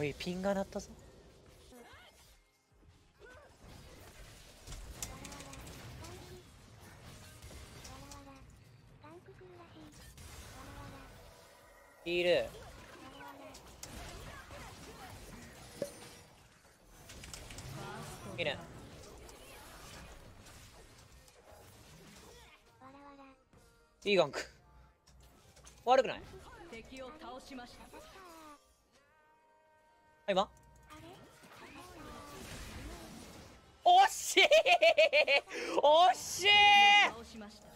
おい、ピンが鳴ったぞ。いる。いる。いいガンク。悪くない。敵を倒しました。今。惜しい。惜しい。倒しました。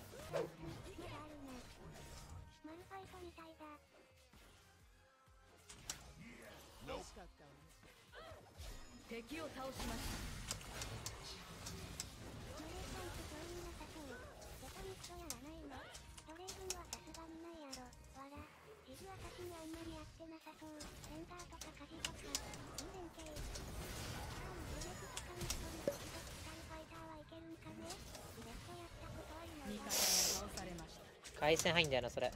敵を倒しました。回線入んだよなそれ。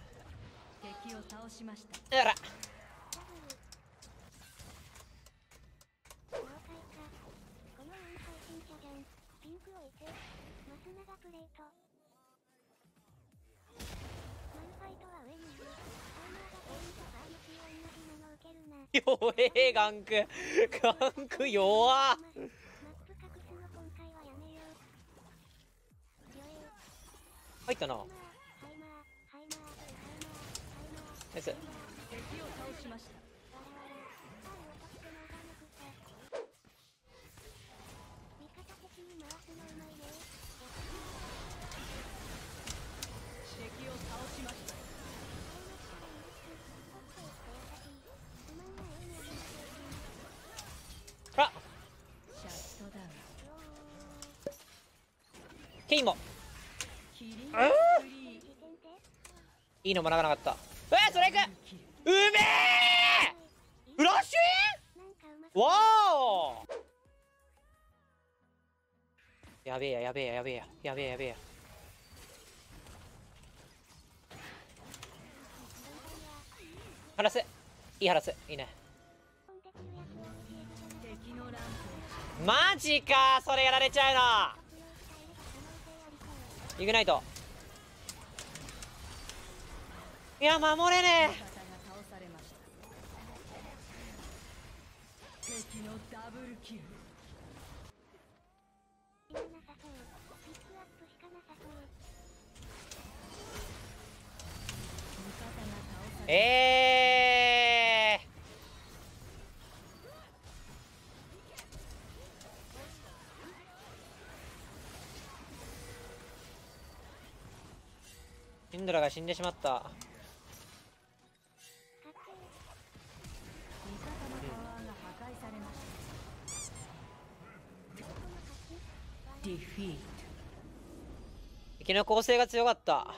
敵を倒しました。あら。弱えガンク、ガンク弱っ。入ったな。ナイス。敵を倒しました。敵を倒しました。あケイもいいのもらわなかった。それいく。うめえフラッシュイン。わおやべえややべえややべえややべえやべえや。ハラスいい、ハラスいいね。マジかそれやられちゃうの。イグナイト。いや守れねえ。シンドラが死んでしまった。敵の構成が強かった。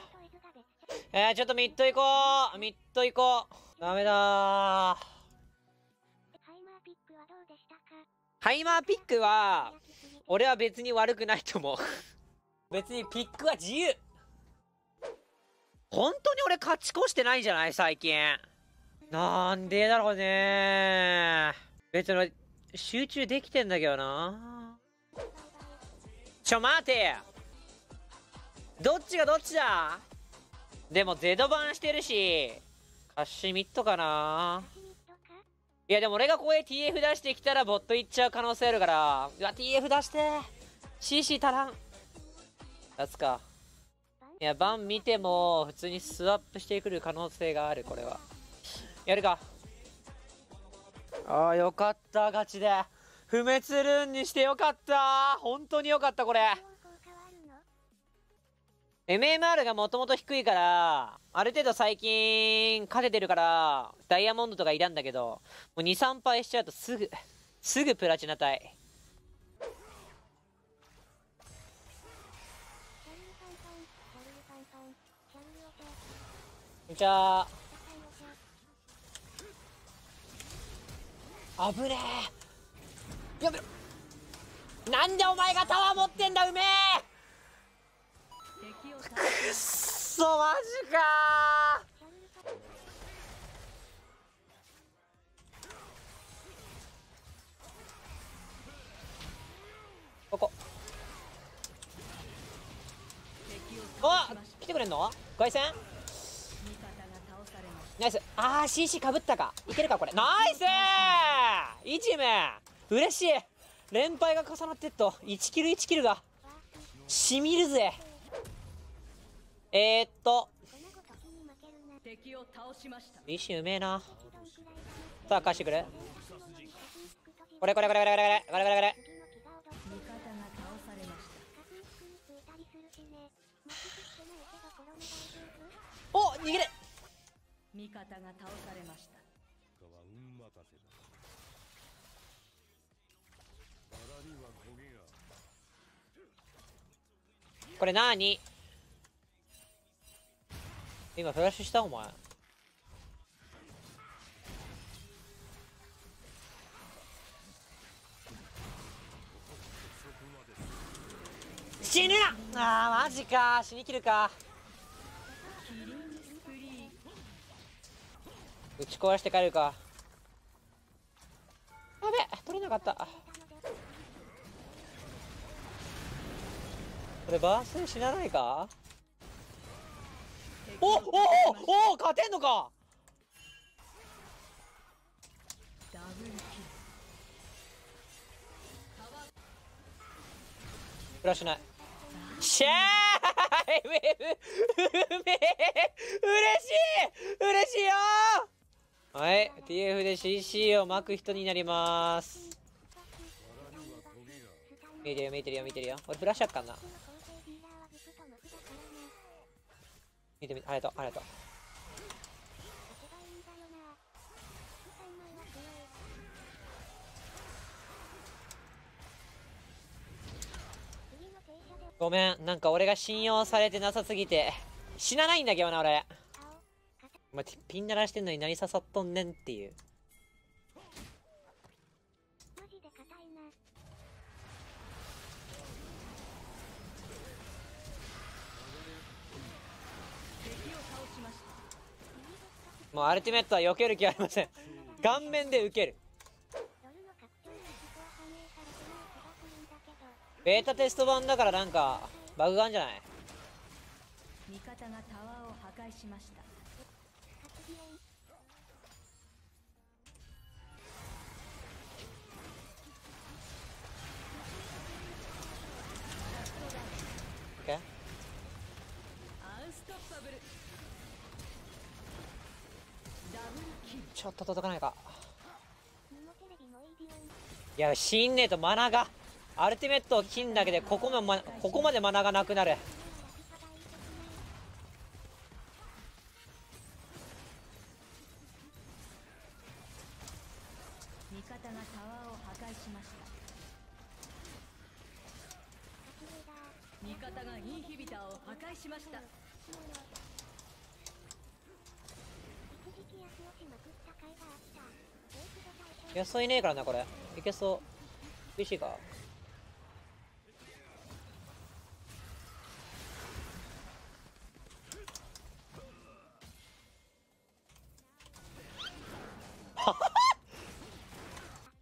ちょっとミッド行こう。ミッド行こう。ダメだー。ハイマーピックは、俺は別に悪くないと思う。別にピックは自由。本当に俺勝ち越してないじゃない最近。なんでだろうね。別に集中できてんだけどな。ちょ待て。どっちがどっちだ。でもゼドバンしてるしカッシミットかな。いやでも俺がここへ TF 出してきたらボットいっちゃう可能性あるから。うわ TF 出して CC 足らん。出すか。いや、バン見ても、普通にスワップしてくる可能性がある、これは。やるか。ああ、よかった、勝ちで。不滅ルーンにしてよかった。本当によかった、これ。MMR がもともと低いから、ある程度最近、かけてるから、ダイヤモンドとかいらんだけど、もう2、3敗しちゃうとすぐプラチナ対。じゃあ危ねえ。やべえなんでお前がタワー持ってんだ。うめえくっそマジかー。あ、来てくれんの凱旋ナイス。あー CC かぶったか、いけるかこれ。ナイスイチメン、嬉しい。連敗が重なってっと1キル1キルがしみるぜ。石うめえな。さあ返してくれ、これこれこれこれこれこれこれこれ。お、逃げれ。味方が倒されました。これなーに今フラッシュしたお前。死ぬなあー、マジか、死にきるか。打ち壊して帰るか。やべえ、取れなかった。これバース死なないか。おおおお、勝てんのか。フラッシュない。シェーイ、うめえ、嬉しい嬉しいよ。はい、 TF で CC を巻く人になります。見てるよ見てるよ見てるよ。俺フラッシュあったんな。見てみ、ありがとうありがとう。ごめん、なんか俺が信用されてなさすぎて死なないんだけどな俺。お前ピン鳴らしてんのに何刺さっとんねんっていう。もうアルティメットは避ける気ありません。顔面で受ける。ベータテスト版だからなんかバグがあるんじゃない。味方がタワーを破壊しました。オッケー。アンストッパブル。ちょっと届かないか。いや死んねえとマナが、アルティメットを切んだけでここまでマナがなくなる。味方がタワーを破壊しました。味方がインヒビターを破壊しました。野草いねえからなこれ。いけそう、厳しいか。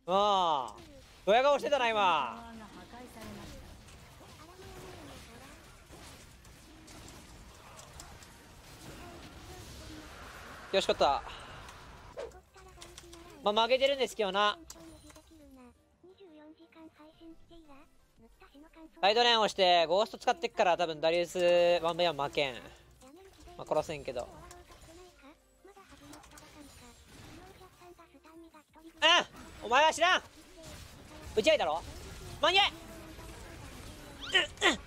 ああドヤ顔してたな今。よしかった。まあ、負けてるんですけどな。サイドレーンをしてゴースト使ってっから多分ダリウス 1v1 負けん、まあ、殺せんけど。うん、お前は知らん。打ち合いだろ、間に合い。うんうん、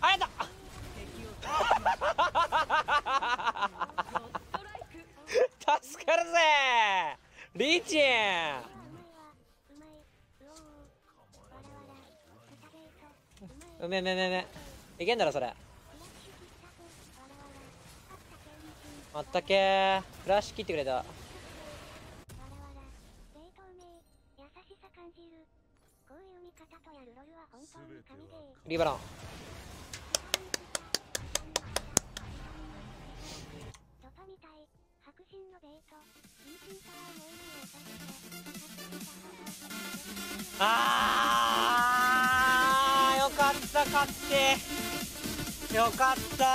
ありがとう。助かるぜリーチン。うめうめうめうめ、いけんだろそれ。まったけフラッシュ切ってくれた。リバロンあーよかったが勝ってよかった。